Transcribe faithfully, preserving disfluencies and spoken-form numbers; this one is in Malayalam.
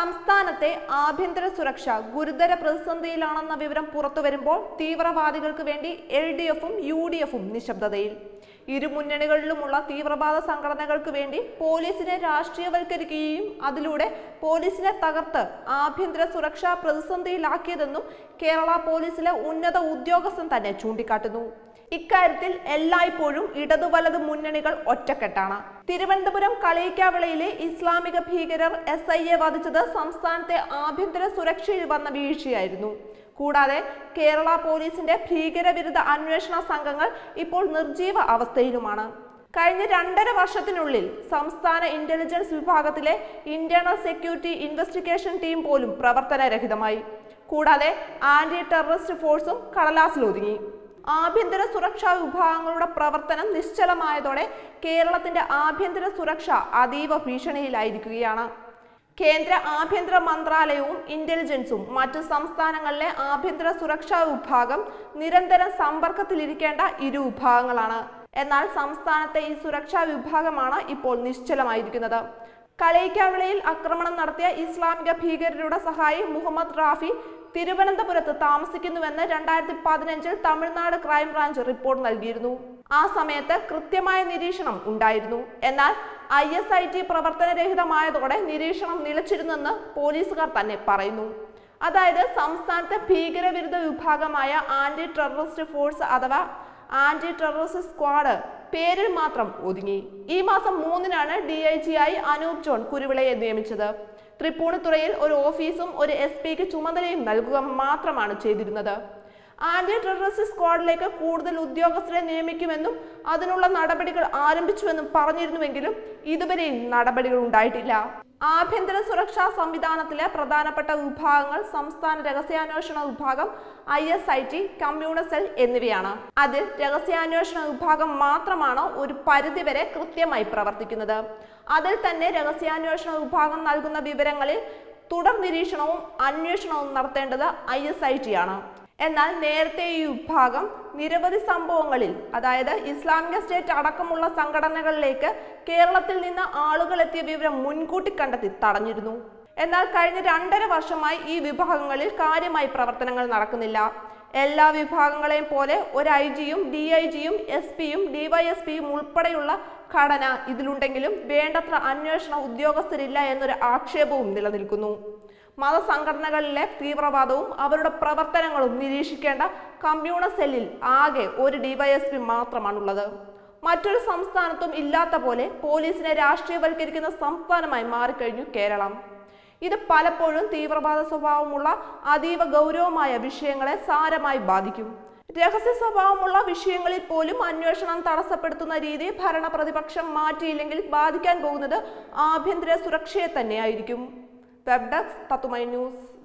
സംസ്ഥാനത്തെ ആഭ്യന്തര സുരക്ഷ ഗുരുതര പ്രതിസന്ധിയിലാണെന്ന വിവരം പുറത്തുവരുമ്പോൾ തീവ്രവാദികൾക്ക് വേണ്ടി എൽ ഡി എഫും യു ഡി എഫും നിശബ്ദതയിൽ. ഇരു മുന്നണികളിലുമുള്ള തീവ്രവാദ സംഘടനകൾക്ക് വേണ്ടി പോലീസിനെ രാഷ്ട്രീയവൽക്കരിക്കുകയും അതിലൂടെ പോലീസിനെ തകർത്ത് ആഭ്യന്തര സുരക്ഷാ പ്രതിസന്ധിയിലാക്കിയതെന്നും കേരള പോലീസിലെ ഉന്നത ഉദ്യോഗസ്ഥൻ തന്നെ ചൂണ്ടിക്കാട്ടുന്നു. ഇക്കാര്യത്തിൽ എല്ലായ്പ്പോഴും ഇടതു വലതു മുന്നണികൾ ഒറ്റക്കെട്ടാണ്. തിരുവനന്തപുരം കളിയിക്കാവിളയിലെ ഇസ്ലാമിക ഭീകരർ എസ് ഐയെ വധിച്ചത് സംസ്ഥാനത്തെ ആഭ്യന്തര സുരക്ഷയിൽ വന്ന വീഴ്ചയായിരുന്നു. കൂടാതെ കേരള പോലീസിന്റെ ഭീകരവിരുദ്ധ അന്വേഷണ സംഘങ്ങൾ ഇപ്പോൾ നിർജീവ അവസ്ഥയിലുമാണ്. കഴിഞ്ഞ രണ്ടര വർഷത്തിനുള്ളിൽ സംസ്ഥാന ഇന്റലിജൻസ് വിഭാഗത്തിലെ ഇന്റേണൽ സെക്യൂരിറ്റി ഇൻവെസ്റ്റിഗേഷൻ ടീം പോലും പ്രവർത്തനരഹിതമായി. കൂടാതെ ആന്റി ടെററിസ്റ്റ് ഫോഴ്സും കടലാസിലൊതുങ്ങി. ആഭ്യന്തര സുരക്ഷാ വിഭാഗങ്ങളുടെ പ്രവർത്തനം നിശ്ചലമായതോടെ കേരളത്തിന്റെ ആഭ്യന്തര സുരക്ഷ അതീവ ഭീഷണിയിലായിരിക്കുകയാണ്. കേന്ദ്ര ആഭ്യന്തര മന്ത്രാലയവും ഇന്റലിജൻസും മറ്റ് സംസ്ഥാനങ്ങളിലെ ആഭ്യന്തര സുരക്ഷാ വിഭാഗം നിരന്തരം സമ്പർക്കത്തിലിരിക്കേണ്ട ഇരു വിഭാഗങ്ങളാണ്. എന്നാൽ സംസ്ഥാനത്തെ ഈ സുരക്ഷാ വിഭാഗമാണ് ഇപ്പോൾ നിശ്ചലമായിരിക്കുന്നത്. കളിയിക്കാവിളയിൽ ആക്രമണം നടത്തിയ ഇസ്ലാമിക ഭീകരരുടെ സഹായി മുഹമ്മദ് റാഫി തിരുവനന്തപുരത്ത് താമസിക്കുന്നുവെന്ന് രണ്ടായിരത്തി പതിനഞ്ചിൽ തമിഴ്നാട് ക്രൈംബ്രാഞ്ച് റിപ്പോർട്ട് നൽകിയിരുന്നു. ആ സമയത്ത് കൃത്യമായ നിരീക്ഷണം ഉണ്ടായിരുന്നു. എന്നാൽ ഐ എസ് ഐ ടി പ്രവർത്തനരഹിതമായതോടെ നിരീക്ഷണം നിലച്ചിരുന്നെന്ന് പോലീസുകാർ തന്നെ പറയുന്നു. അതായത് സംസ്ഥാനത്തെ ഭീകരവിരുദ്ധ വിഭാഗമായ ആന്റി ടെററിസ്റ്റ് ഫോഴ്സ് അഥവാ ആന്റി ടെററിസ്റ്റ് സ്ക്വാഡ് പേരിൽ മാത്രം ഒതുങ്ങി. ഈ മാസം മൂന്നിനാണ് ഡി ഐ ജി ആയി അനൂപ് ജോൺ കുരുവിളയെ നിയമിച്ചത്. തൃപ്പൂണിത്തുറയിൽ ഒരു ഓഫീസും ഒരു എസ് പിക്ക് ചുമതലയും നൽകുക മാത്രമാണ് ചെയ്തിരുന്നത്. ആന്റി ടെററിസ്റ്റ് സ്ക്വാഡിലേക്ക് കൂടുതൽ ഉദ്യോഗസ്ഥരെ നിയമിക്കുമെന്നും അതിനുള്ള നടപടികൾ ആരംഭിച്ചുവെന്നും പറഞ്ഞിരുന്നുവെങ്കിലും ഇതുവരെയും നടപടികൾ ഉണ്ടായിട്ടില്ല. ആഭ്യന്തര സുരക്ഷാ സംവിധാനത്തിലെ പ്രധാനപ്പെട്ട വിഭാഗങ്ങൾ സംസ്ഥാന രഹസ്യാന്വേഷണ വിഭാഗം, I S I T, communist cell എന്നിവയാണ്. അതിൽ രഹസ്യാന്വേഷണ വിഭാഗം മാത്രമാണ് ഒരു പരിധിവരെ കൃത്യമായി പ്രവർത്തിക്കുന്നത്. അതിൽ തന്നെ രഹസ്യാന്വേഷണ വിഭാഗം നൽകുന്ന വിവരങ്ങളിൽ തുടർ നിരീക്ഷണവും അന്വേഷണവും നടത്തേണ്ടത് ഐ എസ് ഐ ടി ആണ്. എന്നാൽ നേരത്തെ ഈ വിഭാഗം നിരവധി സംഭവങ്ങളിൽ, അതായത് ഇസ്ലാമിക സ്റ്റേറ്റ് അടക്കമുള്ള സംഘടനകളിലേക്ക് കേരളത്തിൽ നിന്ന് ആളുകളെത്തിയ വിവരം മുൻകൂട്ടി കണ്ടെത്തി തടഞ്ഞിരുന്നു. എന്നാൽ കഴിഞ്ഞ രണ്ടര വർഷമായി ഈ വിഭാഗങ്ങളിൽ കാര്യമായി പ്രവർത്തനങ്ങൾ നടക്കുന്നില്ല. എല്ലാ വിഭാഗങ്ങളെയും പോലെ ഒരു ഐ ജിയും ഡി ഐ ജിയും എസ് പിയും ഡിവൈഎസ് പിയും ഉൾപ്പെടെയുള്ള ഘടന ഇതിലുണ്ടെങ്കിലും വേണ്ടത്ര അന്വേഷണ ഉദ്യോഗസ്ഥരില്ല എന്നൊരു ആക്ഷേപവും നിലനിൽക്കുന്നു. മതസംഘടനകളിലെ തീവ്രവാദവും അവരുടെ പ്രവർത്തനങ്ങളും നിരീക്ഷിക്കേണ്ട കമ്മ്യൂണിസ്റ്റ് സെല്ലിൽ ആകെ ഒരു ഡിവൈഎസ് പി മാത്രമാണുള്ളത്. മറ്റൊരു സംസ്ഥാനത്തും ഇല്ലാത്ത പോലെ പോലീസിനെ രാഷ്ട്രീയവൽക്കരിക്കുന്ന സംസ്ഥാനമായി മാറിക്കഴിഞ്ഞു കേരളം. ഇത് പലപ്പോഴും തീവ്രവാദ സ്വഭാവമുള്ള അതീവ ഗൗരവമായ വിഷയങ്ങളെ സാരമായി ബാധിക്കും. രഹസ്യ സ്വഭാവമുള്ള വിഷയങ്ങളിൽ പോലും അന്വേഷണം തടസ്സപ്പെടുത്തുന്ന രീതി ഭരണ പ്രതിപക്ഷം മാറ്റിയില്ലെങ്കിൽ ബാധിക്കാൻ പോകുന്നത് ആഭ്യന്തര സുരക്ഷയെ തന്നെയായിരിക്കും. Web desk Tatwamayi news.